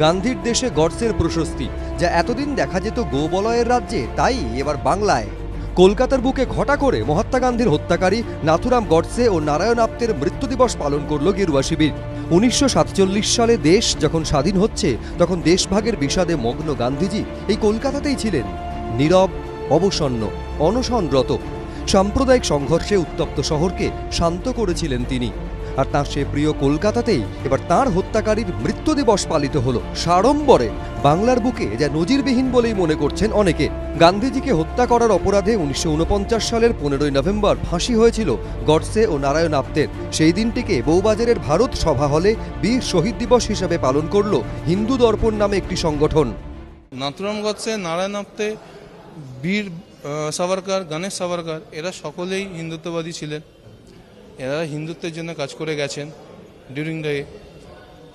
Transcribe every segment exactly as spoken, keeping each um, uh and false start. गांधीर देशे गडसेर प्रशस्ति जा एतदिन देखा जेत गोबलयेर राज्ये ताई एबार बांग्लाय कलकातार बुके घटा करे महात्मा गांधीर हत्याकारी नाथुराम गडसे और नारायण आप्तेर मृत्यु दिवस पालन करल गेरुआ शिविर। उन्नीसशो सतचल्लिस साले देश जखन स्वाधीन होच्छे तखन देशभागेर विषादे मग्न गांधीजी एई कलकातातेई छिलेन नीरब अवसन्न अनशनरत। साम्प्रदायिक संघर्षे उत्तप्त शहर के शांत करेछिलेन तिनि और तार से प्रिय कलकातातेई एबार तार हत्याकारीर मृत्यु दिवस पालित हलो साड़म्बरे बांगलार बुके जा नजिरविहीन बोलेई मने करछेन अनेके। गांधीजी के हत्या करार अपराधे उन्नीसशो ऊनपंचाश सालेर पंद्रह नवेम्बर फाँसी हयेछिलो गडसे और नारायण आप्तेर। सेई दिनटिके बौबाजारेर भारत सभा हले वीर शहीद दिवस हिसेबे पालन करलो हिंदू दर्पण नामे एकटी संगठन। नाथुराम गडसे, नारायण आप्ते, वीर सावरकर, गणेश सावरकर एरा सकलेई हिंदुत्ववादी छिलेन। एरा हिंदुत्वेर जन्य काज करे गेछेन डिउरिंग द डे।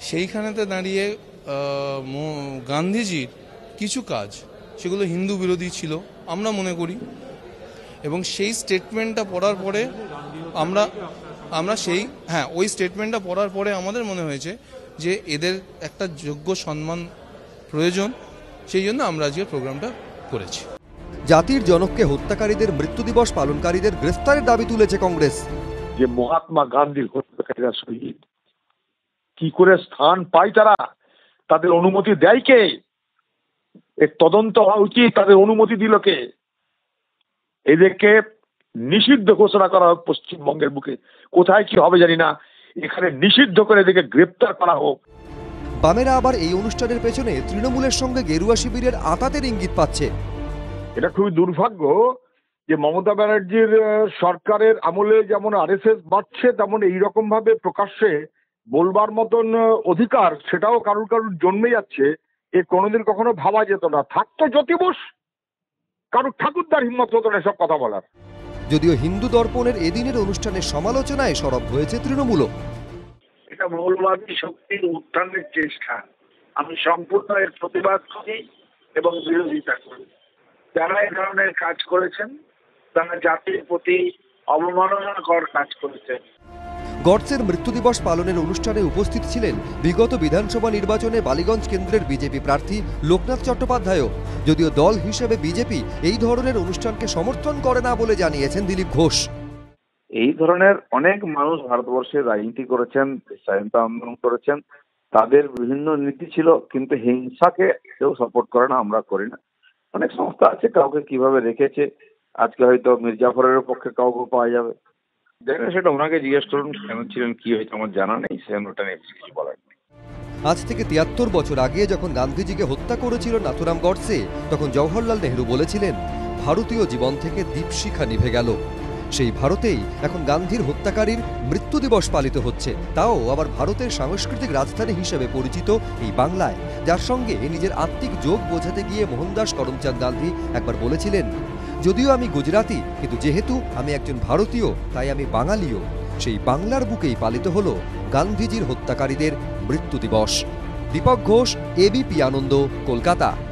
सेइखानेते दाड़िये गांधीजी किछु काज सेगुलो हिंदू बिरोधी छिलो आमरा मने करी एबं सेइ स्टेटमेंटटा पढ़ार परे आमरा आमरा सेइ हाँ ओई स्टेटमेंटटा पढ़ार परे आमादेर मने हयेछे जे एदेर एकटा योग्य सम्मान प्रयोजन। सेइ जन्य आमरा आजकेर प्रोग्रामटा करेছি। জাতির জনককে হত্যাকারীদের মৃত্যু দিবস পালনকারীদের গ্রেফতারের দাবি তুলেছে কংগ্রেস। যে মহাত্মা গান্ধীর হত্যাকারীরা শহীদ কি করে স্থান পায়, তারা তাদের অনুমতি দেয় কে? এর তদন্ত হওয়া উচিত। তাদের অনুমতি দিল কে? এদেরকে নিষিদ্ধ ঘোষণা করা হোক পশ্চিমবঙ্গের বুকে। কোথায় কি হবে জানি না, এখানে নিষিদ্ধ করে এদেরকে গ্রেফতার করা হোক। বামেরা আবার এই অনুষ্ঠানের পেছনে তৃণমূলের সঙ্গে গেরুয়া শিবিরের আতাতের ইঙ্গিত পাচ্ছে। এটা খুবই দুর্ভাগ্য যে মমতা ব্যানার্জির সরকারের আমলে যেমন আরএসএস বাড়ছে তেমন এইরকম ভাবে প্রকাশ্যে বলবার মতন অধিকার সেটাও কারুর কারুর জন্মে যাচ্ছে। এ কোনোদিন কখনো ভাবা যেত না। থাকতো জ্যোতি বোস, কারুর ঠাকুরদার হিম্মত হতো না এসব কথা বলার। যদিও হিন্দু দর্পণের এদিনের অনুষ্ঠানের সমালোচনায় সরব হয়েছে তৃণমূল। এটা মৌলবাদী শক্তির উত্থানের চেষ্টা। আমি সম্পূর্ণ এর প্রতিবাদ করি এবং বিরোধিতা করি। যারা এই ধরনের কাজ করেছেন তারা জাতির প্রতি অবমাননাকর কাজ করেছেন। গডসের মৃত্যু দিবস পালনের অনুষ্ঠানে উপস্থিত ছিলেন বিগত বিধানসভা নির্বাচনে বালিগঞ্জ কেন্দ্রের বিজেপি প্রার্থী লোকনাথ চট্টোপাধ্যায়ও। যদিও দল হিসেবে বিজেপি এই ধরনের অনুষ্ঠানকে সমর্থন করে না বলে জানিয়েছেন দিলীপ ঘোষ। এই ধরনের অনেক মানুষ ভারতবর্ষে রাজনীতি করেছেন, স্বাধীনতা আন্দোলন করেছেন, তাদের বিভিন্ন নীতি ছিল, কিন্তু হিংসাকে কেউ সাপোর্ট করে না, আমরা করি না। অনেক সংস্থা আছে কাউকে কিভাবে রেখেছে, আজকে হয়তো মির্জাফরের পক্ষে কাউকে পাওয়া যাবে, দেখেন সেটা ওনাকে জিজ্ঞেস করুন কেমন ছিলেন কি হয়েছে আমার জানা নেই, সে ওটা নিয়ে কিছু বলার নেই। আজ থেকে তিয়াত্তর বছর আগে যখন গান্ধীজিকে হত্যা করেছিল নাথুরাম গডসে তখন জওহরলাল নেহরু বলেছিলেন ভারতীয় জীবন থেকে দীপশিখা নিভে গেল। সেই ভারতেই এখন গান্ধীর হত্যাকারীর মৃত্যু দিবস পালিত হচ্ছে, তাও আবার ভারতের সাংস্কৃতিক রাজধানী হিসেবে পরিচিত এই বাংলায়, যার সঙ্গে নিজের আত্মিক যোগ বোঝাতে গিয়ে মোহনদাস করমচাঁদ গান্ধী একবার বলেছিলেন যদিও আমি গুজরাতি কিন্তু যেহেতু আমি একজন ভারতীয় তাই আমি বাঙালিও। সেই বাংলার বুকেই পালিত হলো গান্ধীজির হত্যাকারীদের মৃত্যু দিবস। দীপক ঘোষ, এবিপি আনন্দ, কলকাতা।